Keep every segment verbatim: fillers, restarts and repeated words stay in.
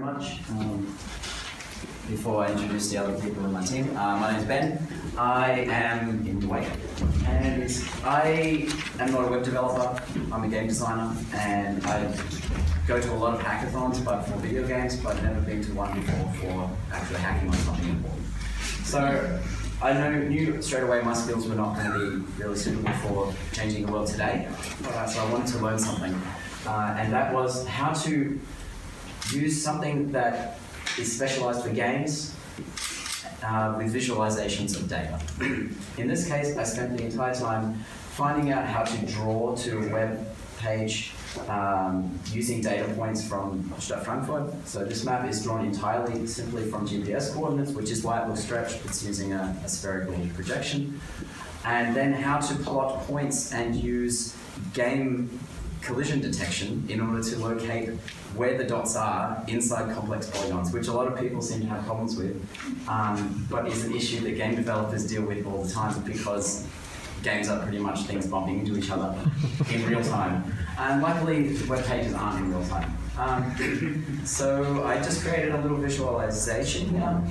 much. Um, before I introduce the other people in my team, uh, my name is Ben. I am in Dubai, and I am not a web developer. I'm a game designer, and I go to a lot of hackathons, but for video games, but I've never been to one before for actually hacking on something important. So I know, knew straight away my skills were not going to be really suitable for changing the world today, uh, so I wanted to learn something. Uh, and that was how to use something that is specialized for games uh, with visualizations of data. In this case, I spent the entire time finding out how to draw to a web page um, using data points from Stadt Frankfurt. So this map is drawn entirely simply from G P S coordinates, which is why it looks stretched. It's using a, a spherical projection. And then how to plot points and use game collision detection in order to locate where the dots are inside complex polygons, which a lot of people seem to have problems with, um, but is an issue that game developers deal with all the time because games are pretty much things bumping into each other in real time. And luckily, web pages aren't in real time. Um, so I just created a little visualization here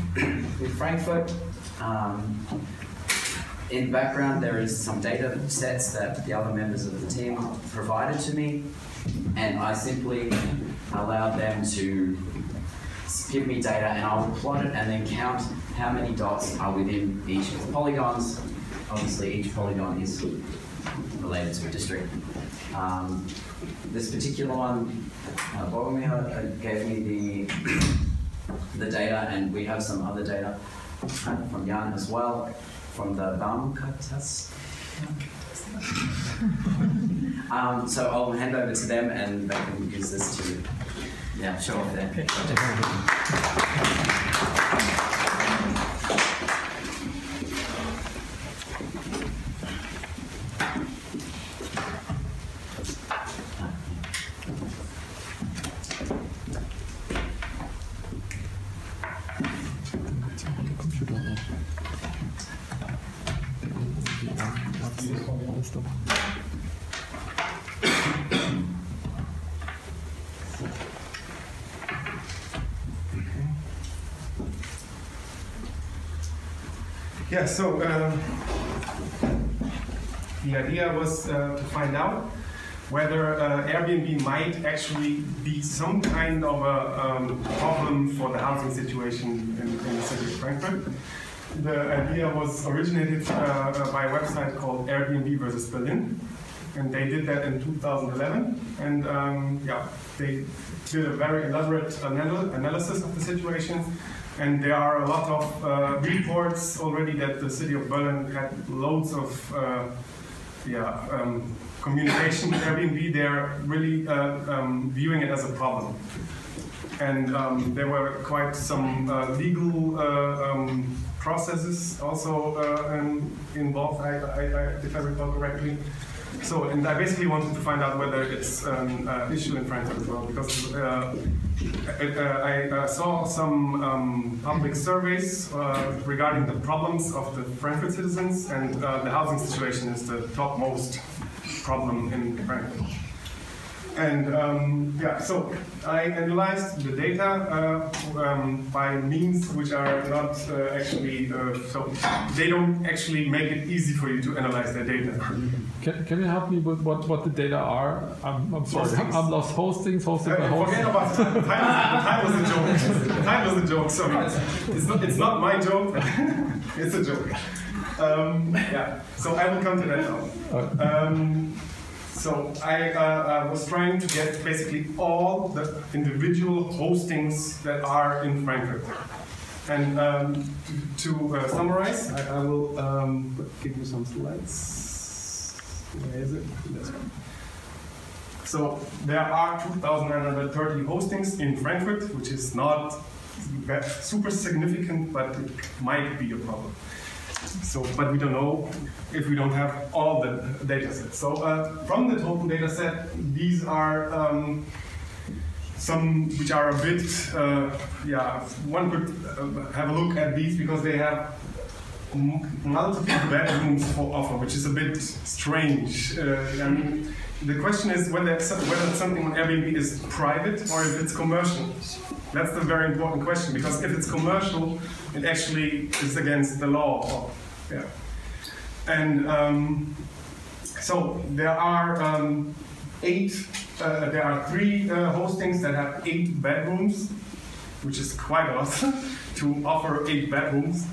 with Frankfurt. Um, In the background, there is some data sets that the other members of the team provided to me, and I simply allowed them to give me data, and I would plot it and then count how many dots are within each of the polygons. Obviously, each polygon is related to a district. Um, this particular one, uh, Bogomir gave me the, the data, and we have some other data from Jan as well, from the Baumkartas. Um, so I'll hand over to them and they can use this to yeah, show off their picture. Yeah, so um, the idea was uh, to find out whether uh, Airbnb might actually be some kind of a um, problem for the housing situation in, in the city of Frankfurt. The idea was originated uh, by a website called Airbnb versus Berlin, and they did that in two thousand eleven. And um, yeah, they did a very elaborate anal analysis of the situation. And there are a lot of uh, reports already that the city of Berlin had loads of uh, yeah, um, communication with Airbnb. They're really uh, um, viewing it as a problem. And um, there were quite some uh, legal uh, um, processes also uh, um, involved, I, I, I, if I recall correctly. So, and I basically wanted to find out whether it's an uh, issue in Frankfurt as well, because uh, it, uh, I uh, saw some um, public surveys uh, regarding the problems of the Frankfurt citizens, and uh, the housing situation is the topmost problem in Frankfurt. And um, yeah, so I analyzed the data uh, um, by means which are not uh, actually, uh, so they don't actually make it easy for you to analyze the data. Can, can you help me with what, what the data are? I'm, I'm sorry, hostings. I'm lost. Hostings, hosted by hostings. Forget about time. The time was a joke. Time was a joke, sorry. It's, it's, not, it's not my joke, it's a joke. Um, yeah, so I will come to that now. Um, So I, uh, I was trying to get basically all the individual hostings that are in Frankfurt. And um, to, to uh, summarize, I, I will um, give you some slides. Where is it? This one. So there are two thousand nine hundred thirty hostings in Frankfurt, which is not super significant, but it might be a problem. So, but we don't know if we don't have all the data sets. So uh, from the total data set, these are um, some which are a bit, uh, yeah, one could have a look at these because they have multiple bedrooms for offer, which is a bit strange. Uh, I mean, the question is whether whether something on Airbnb is private or if it's commercial. That's the very important question, because if it's commercial, it actually is against the law. Yeah. And um, so there are um, eight. Uh, there are three uh, hostings that have eight bedrooms, which is quite a lot to offer eight bedrooms.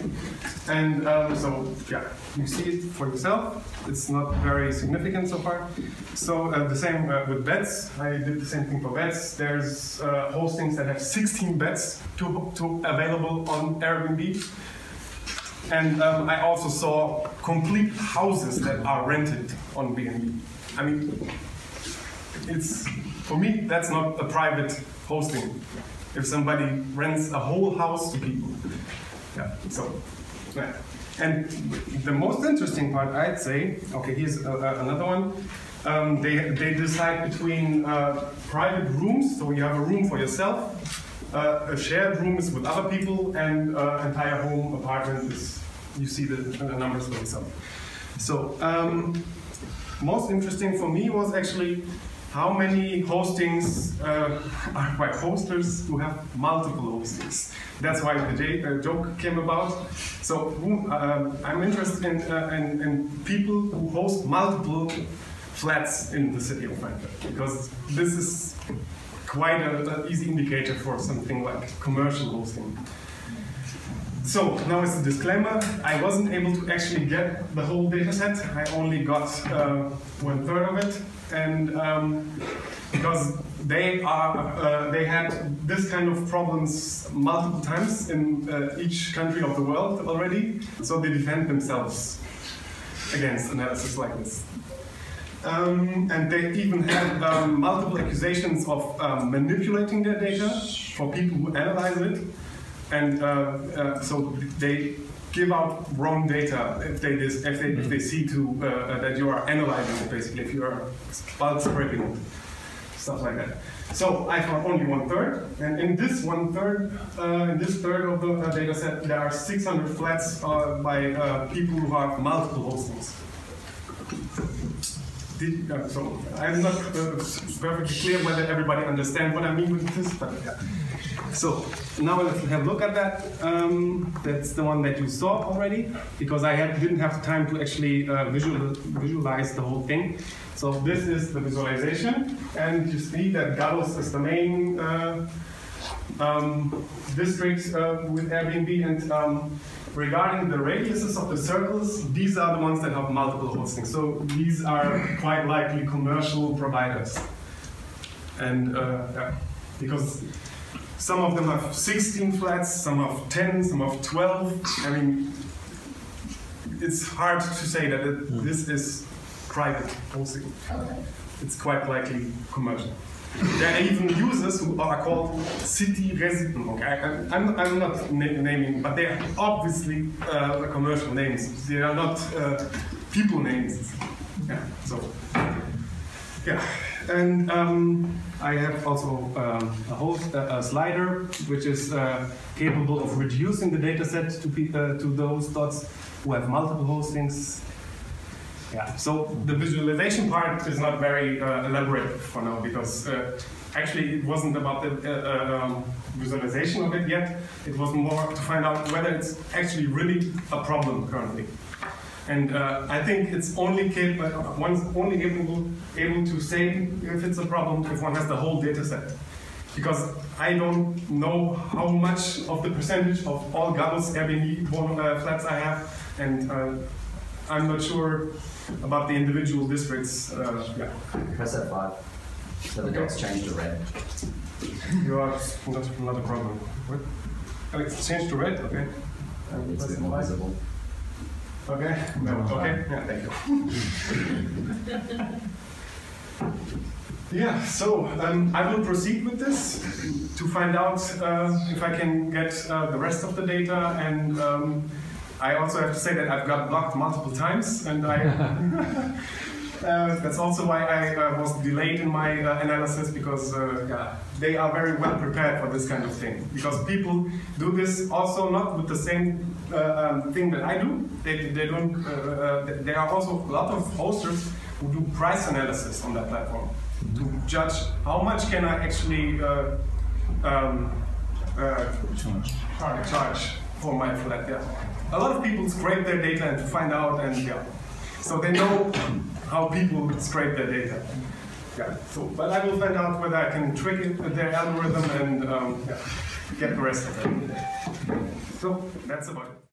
And um, so, yeah, you see it for yourself. It's not very significant so far. So uh, the same uh, with beds. I did the same thing for beds. There's uh, hostings that have sixteen beds to, to available on Airbnb. And um, I also saw complete houses that are rented on B and B. I mean, it's, for me, that's not a private hosting. If somebody rents a whole house to people. Yeah, so, yeah. And the most interesting part, I'd say, okay, here's uh, uh, another one. Um, they, they decide between uh, private rooms, so you have a room for yourself, uh, a shared room is with other people, and uh, entire home apartment is, you see the, the numbers for yourself. So, um, most interesting for me was actually how many hostings uh, are by hosters who have multiple hostings. That's why the j uh, joke came about. So uh, I'm interested in, uh, in, in people who host multiple flats in the city of Frankfurt, because this is quite an easy indicator for something like commercial hosting. So now it's a disclaimer. I wasn't able to actually get the whole data set. I only got uh, one third of it. And um, because they are, uh, they had this kind of problems multiple times in uh, each country of the world already, so they defend themselves against analysis like this. Um, and they even had um, multiple accusations of um, manipulating their data for people who analyze it, and uh, uh, so they give out wrong data if they, dis, if they, if they see to, uh, uh, that you are analyzing it, basically, if you are bulk scraping it, stuff like that. So I found only one third, and in this one third, uh, in this third of the uh, data set, there are six hundred flats uh, by uh, people who have multiple hostings. Did, uh, so I'm not uh, perfectly clear whether everybody understands what I mean with this, but yeah. So now let's have a look at that. Um, that's the one that you saw already, because I had, didn't have time to actually uh, visual, visualize the whole thing. So this is the visualization, and you see that Gallus is the main uh, um, district uh, with Airbnb. And um, regarding the radiuses of the circles, these are the ones that have multiple hostings. So these are quite likely commercial providers, and uh, yeah, because some of them have sixteen flats, some have ten, some have twelve. I mean, it's hard to say that it, mm. this is private hosting. Okay. It's quite likely commercial. There are even users who are called city resident. Okay, I, I'm, I'm not na naming, but they are obviously uh, commercial names. They are not uh, people names. Yeah, so, yeah. And um, I have also um, a, host, uh, a slider which is uh, capable of reducing the data set to, be, uh, to those dots who have multiple hostings. Yeah. So the visualization part is not very uh, elaborate for now, because uh, actually it wasn't about the uh, um, visualization of it yet. It was more to find out whether it's actually really a problem currently. And uh, I think it's only capable, one's only able, able to say if it's a problem if one has the whole data set. Because I don't know how much of the percentage of all Gallus Airbnb uh, flats I have, and uh, I'm not sure about the individual districts. Uh, yeah. Press F five, so the dots change to red. You are, that's not a problem. What? Oh, it's changed to red? Okay. Uh, it's a bit more visible. Okay. No. Okay. Yeah. Thank you. Yeah. So um, I will proceed with this to find out uh, if I can get uh, the rest of the data. And um, I also have to say that I've got blocked multiple times, and I Uh, that's also why I uh, was delayed in my uh, analysis, because uh, yeah, they are very well prepared for this kind of thing. Because people do this also not with the same uh, um, thing that I do. They, they don't. Uh, uh, there are also a lot of hosters who do price analysis on that platform to judge how much can I actually uh, um, uh, charge. charge for my flat. Yeah, a lot of people scrape their data and to find out, and yeah, so they know how people scrape their data. Yeah. So, but I will find out whether I can trick it with their algorithm and um, yeah, get the rest of it. So that's about it.